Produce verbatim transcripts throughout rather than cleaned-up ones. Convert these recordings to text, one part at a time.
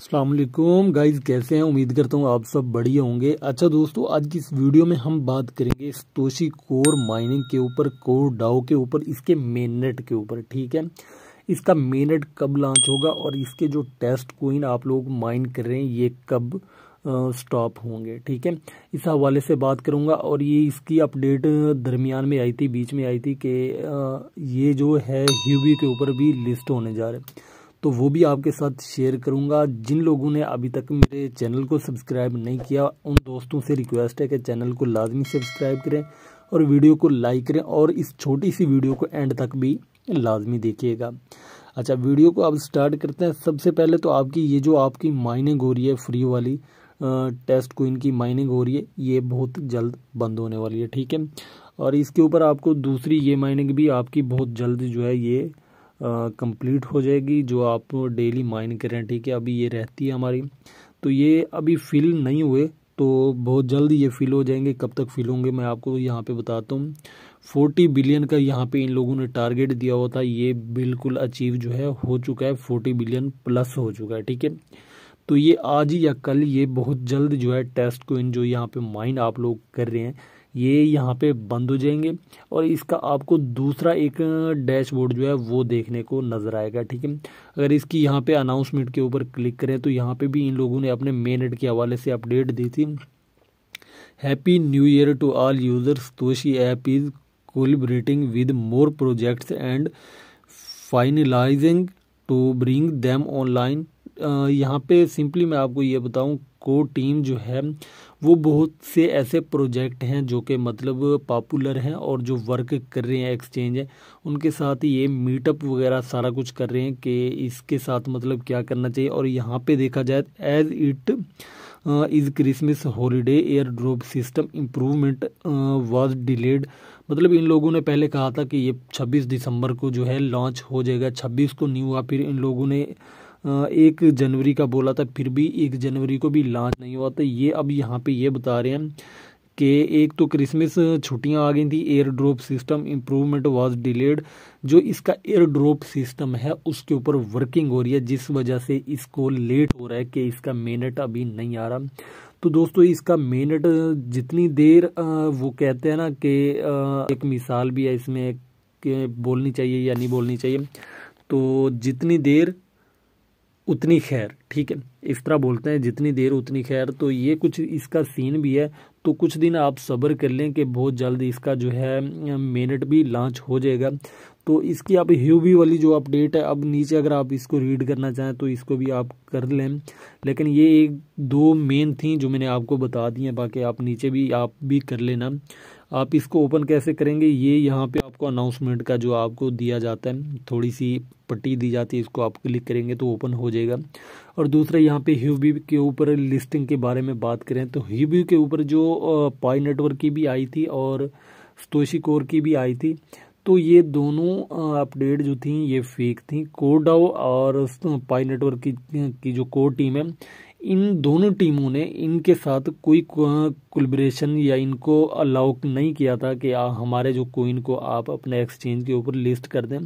अस्सलाम वालेकुम गाइज, कैसे हैं? उम्मीद करता हूँ आप सब बढ़िया होंगे। अच्छा दोस्तों, आज की इस वीडियो में हम बात करेंगे सतोशी कोर माइनिंग के ऊपर, कोर डाओ के ऊपर, इसके मेननेट के ऊपर। ठीक है, इसका मेननेट कब लॉन्च होगा और इसके जो टेस्ट कोइन आप लोग माइन कर रहे हैं ये कब स्टॉप होंगे। ठीक है, इस हवाले से बात करूंगा। और ये इसकी अपडेट दरमियान में आई थी, बीच में आई थी कि ये जो है ह्यूबी के ऊपर भी लिस्ट होने जा रहे हैं, तो वो भी आपके साथ शेयर करूंगा। जिन लोगों ने अभी तक मेरे चैनल को सब्सक्राइब नहीं किया उन दोस्तों से रिक्वेस्ट है कि चैनल को लाजमी सब्सक्राइब करें और वीडियो को लाइक करें और इस छोटी सी वीडियो को एंड तक भी लाजमी देखिएगा। अच्छा, वीडियो को आप स्टार्ट करते हैं। सबसे पहले तो आपकी ये जो आपकी माइनिंग हो रही है, फ्री वाली टेस्ट कोइन की माइनिंग हो रही है, ये बहुत जल्द बंद होने वाली है। ठीक है, और इसके ऊपर आपको दूसरी ये माइनिंग भी आपकी बहुत जल्द जो है ये कंप्लीट uh, हो जाएगी, जो आप डेली माइन करें। ठीक है, अभी ये रहती है हमारी, तो ये अभी फिल नहीं हुए, तो बहुत जल्द ये फिल हो जाएंगे। कब तक फिल होंगे मैं आपको यहाँ पे बताता हूँ। फोर्टी बिलियन का यहाँ पे इन लोगों ने टारगेट दिया हुआ था, ये बिल्कुल अचीव जो है हो चुका है, फोर्टी बिलियन प्लस हो चुका है। ठीक है, तो ये आज या कल ये बहुत जल्द जो है टेस्ट कोइन जो यहाँ पे माइन आप लोग कर रहे हैं ये यहाँ पे बंद हो जाएंगे और इसका आपको दूसरा एक डैशबोर्ड जो है वो देखने को नज़र आएगा। ठीक है, अगर इसकी यहाँ पे अनाउंसमेंट के ऊपर क्लिक करें तो यहाँ पे भी इन लोगों ने अपने मेननेट के हवाले से अपडेट दी थी। Happy new year to all users, Satoshi app is collaborating with more projects and finalising to bring them online. यहाँ पे सिंपली मैं आपको ये बताऊँ, कोर टीम जो है वो बहुत से ऐसे प्रोजेक्ट हैं जो कि मतलब पॉपुलर हैं और जो वर्क कर रहे हैं, एक्सचेंज है उनके साथ ये मीटअप वगैरह सारा कुछ कर रहे हैं कि इसके साथ मतलब क्या करना चाहिए। और यहाँ पे देखा जाए as it is Christmas holiday air drop system improvement was delayed, मतलब इन लोगों ने पहले कहा था कि ये छब्बीस दिसंबर को जो है लॉन्च हो जाएगा, छब्बीस को नहीं हुआ, फिर इन लोगों ने एक जनवरी का बोला था, फिर भी एक जनवरी को भी लॉन्च नहीं हुआ। तो ये अब यहाँ पे ये बता रहे हैं कि एक तो क्रिसमस छुट्टियाँ आ गई थी, air drop system improvement was delayed, जो इसका एयर ड्रॉप सिस्टम है उसके ऊपर वर्किंग हो रही है, जिस वजह से इसको लेट हो रहा है कि इसका मेननेट अभी नहीं आ रहा। तो दोस्तों, इसका मेननेट जितनी देर आ, वो कहते हैं ना कि एक मिसाल भी है इसमें कि बोलनी चाहिए या नहीं बोलनी चाहिए, तो जितनी देर उतनी खैर। ठीक है, इस तरह बोलते हैं, जितनी देर उतनी खैर। तो ये कुछ इसका सीन भी है, तो कुछ दिन आप सब्र कर लें कि बहुत जल्द इसका जो है मेननेट भी लॉन्च हो जाएगा। तो इसकी आप ह्यूबी वाली जो अपडेट है, अब नीचे अगर आप इसको रीड करना चाहें तो इसको भी आप कर लें, लेकिन ये एक दो मेन थी जो मैंने आपको बता दी हैं, बाकी आप नीचे भी आप भी कर लेना। आप इसको ओपन कैसे करेंगे, ये यहाँ पे आपको अनाउंसमेंट का जो आपको दिया जाता है, थोड़ी सी पट्टी दी जाती है, इसको आप क्लिक करेंगे तो ओपन हो जाएगा। और दूसरा यहाँ पे ह्यूबी के ऊपर लिस्टिंग के बारे में बात करें तो ह्यूबी के ऊपर जो पाई नेटवर्क की भी आई थी और सतोशी कोर की भी आई थी, तो ये दोनों अपडेट जो थी ये फेक थी। कोर डाओ और पाई नेटवर्क की, की जो कोर टीम है, इन दोनों टीमों ने इनके साथ कोई कोलैबोरेशन या इनको अलाउ नहीं किया था कि आ, हमारे जो कोइन को आप अपने एक्सचेंज के ऊपर लिस्ट कर दें।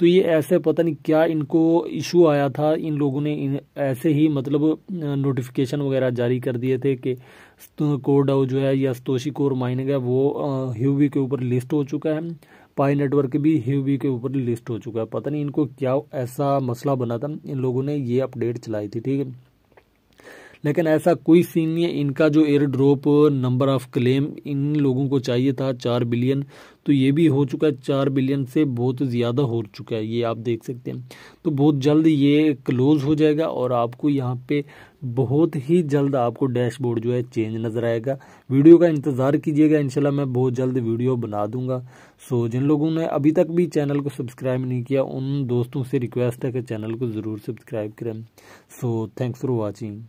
तो ये ऐसे पता नहीं क्या इनको इशू आया था, इन लोगों ने इन, ऐसे ही मतलब नोटिफिकेशन वगैरह जारी कर दिए थे कि कोर डाओ जो है या सतोशी कोर माइनिंग है वो ह्यूबी के ऊपर लिस्ट हो चुका है, पाई नेटवर्क भी ह्यूबी के ऊपर लिस्ट हो चुका है। पता नहीं इनको क्या ऐसा मसला बना था, इन लोगों ने ये अपडेट चलाई थी। ठीक है, लेकिन ऐसा कोई सीन नहीं है। इनका जो air drop number of claim इन लोगों को चाहिए था चार बिलियन, तो ये भी हो चुका है, चार बिलियन से बहुत ज़्यादा हो चुका है, ये आप देख सकते हैं। तो बहुत जल्द ये क्लोज हो जाएगा और आपको यहाँ पे बहुत ही जल्द आपको डैशबोर्ड जो है चेंज नज़र आएगा। वीडियो का इंतज़ार कीजिएगा, इंशाल्लाह मैं बहुत जल्द वीडियो बना दूंगा। सो जिन लोगों ने अभी तक भी चैनल को सब्सक्राइब नहीं किया उन दोस्तों से रिक्वेस्ट है कि चैनल को ज़रूर सब्सक्राइब करें। So thanks for watching.